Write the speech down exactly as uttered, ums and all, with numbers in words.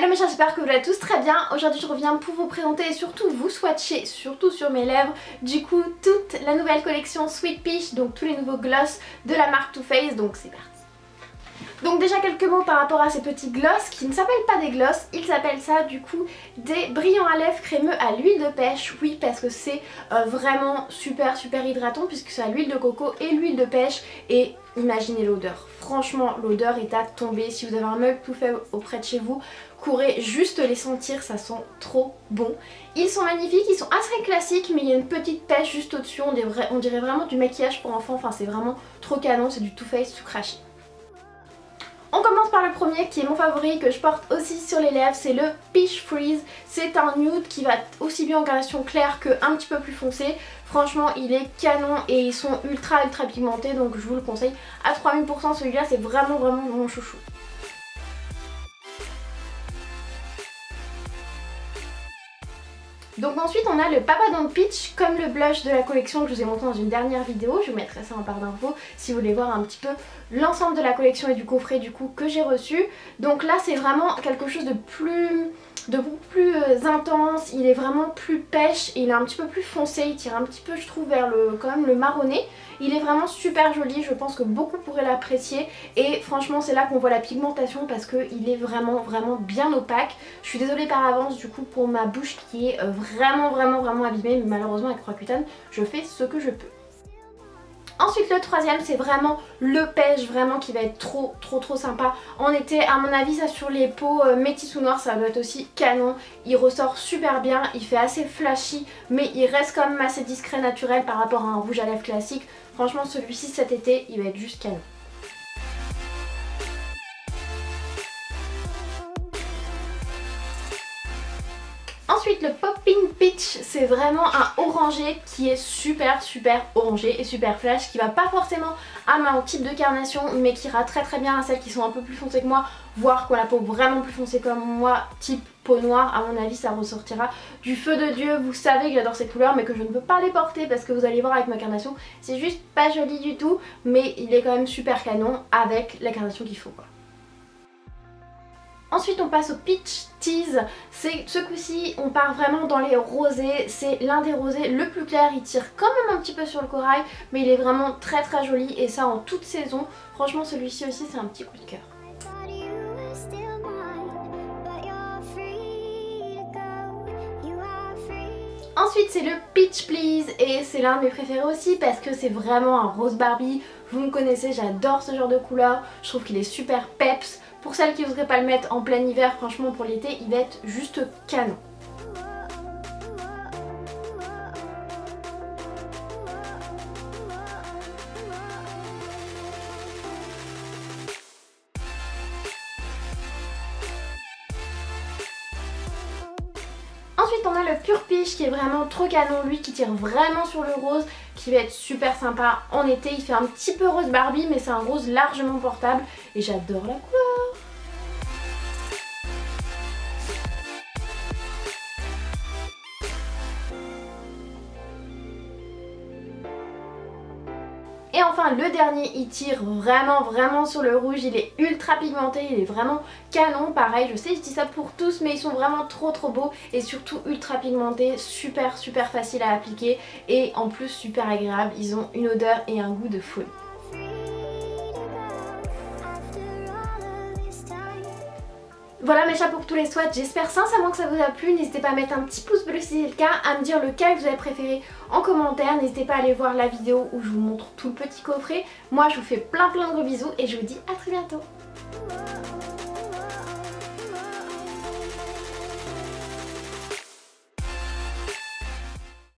Hello mes chers, j'espère que vous allez tous très bien. Aujourd'hui je reviens pour vous présenter et surtout vous swatcher, surtout sur mes lèvres, du coup toute la nouvelle collection Sweet Peach, donc tous les nouveaux gloss de la marque Too Faced, donc c'est parti. Donc déjà quelques mots par rapport à ces petits gloss qui ne s'appellent pas des gloss, ils appellent ça du coup des brillants à lèvres crémeux à l'huile de pêche. Oui, parce que c'est euh, vraiment super super hydratant puisque c'est à l'huile de coco et l'huile de pêche, et imaginez l'odeur. Franchement l'odeur est à tomber, si vous avez un mug tout faible auprès de chez vous, courez juste les sentir, ça sent trop bon. Ils sont magnifiques, ils sont assez classiques mais il y a une petite pêche juste au-dessus, on, on dirait vraiment du maquillage pour enfants, enfin c'est vraiment trop canon, c'est du Too Faced tout craché. On commence par le premier qui est mon favori, que je porte aussi sur les lèvres, c'est le Peach Freeze. C'est un nude qui va aussi bien en gradation claire que un petit peu plus foncé. Franchement il est canon et ils sont ultra ultra pigmentés, donc je vous le conseille à trois mille pour cent, celui-là c'est vraiment vraiment mon chouchou. Donc ensuite on a le Papa Don't Peach, comme le blush de la collection que je vous ai montré dans une dernière vidéo, je vous mettrai ça en barre d'infos si vous voulez voir un petit peu l'ensemble de la collection et du coffret du coup que j'ai reçu. Donc là c'est vraiment quelque chose de plus... de beaucoup plus intense, il est vraiment plus pêche, il est un petit peu plus foncé, il tire un petit peu je trouve vers le, quand même le marronné. Il est vraiment super joli, je pense que beaucoup pourraient l'apprécier et franchement c'est là qu'on voit la pigmentation parce qu'il est vraiment vraiment bien opaque. Je suis désolée par avance du coup pour ma bouche qui est vraiment vraiment vraiment abîmée, mais malheureusement avec Roaccutane je fais ce que je peux. Ensuite le troisième c'est vraiment le pêche, vraiment qui va être trop trop trop sympa en été, à mon avis ça sur les peaux euh, métisses ou noires ça doit être aussi canon. Il ressort super bien, il fait assez flashy mais il reste quand même assez discret, naturel par rapport à un rouge à lèvres classique. Franchement celui-ci cet été il va être juste canon. Ensuite le Popping Peach, c'est vraiment un orangé qui est super super orangé et super flash, qui va pas forcément à mon type de carnation mais qui ira très très bien à celles qui sont un peu plus foncées que moi, voire qui ont la peau vraiment plus foncée comme moi, type peau noire. À mon avis ça ressortira du feu de Dieu. Vous savez que j'adore ces couleurs mais que je ne peux pas les porter parce que vous allez voir avec ma carnation c'est juste pas joli du tout, mais il est quand même super canon avec la carnation qu'il faut quoi. Ensuite on passe au Peach Tease, ce coup-ci on part vraiment dans les rosés, c'est l'un des rosés le plus clair, il tire quand même un petit peu sur le corail mais il est vraiment très très joli et ça en toute saison. Franchement celui-ci aussi c'est un petit coup de cœur. Ensuite c'est le Peach Please et c'est l'un de mes préférés aussi parce que c'est vraiment un rose Barbie, vous me connaissez, j'adore ce genre de couleur, je trouve qu'il est super peps. Pour celles qui voudraient pas le mettre en plein hiver, franchement pour l'été il va être juste canon. Ensuite on a le Purpish qui est vraiment trop canon, lui qui tire vraiment sur le rose, qui va être super sympa en été. Il fait un petit peu rose Barbie mais c'est un rose largement portable et j'adore la couleur. Et enfin le dernier, il tire vraiment vraiment sur le rouge, il est ultra pigmenté, il est vraiment canon, pareil je sais je dis ça pour tous mais ils sont vraiment trop trop beaux et surtout ultra pigmentés, super super facile à appliquer et en plus super agréable, ils ont une odeur et un goût de folie. Voilà mes chats pour tous les swatchs, j'espère sincèrement que ça vous a plu, n'hésitez pas à mettre un petit pouce bleu si c'est le cas, à me dire lequel vous avez préféré en commentaire, n'hésitez pas à aller voir la vidéo où je vous montre tout le petit coffret, moi je vous fais plein plein de gros bisous et je vous dis à très bientôt.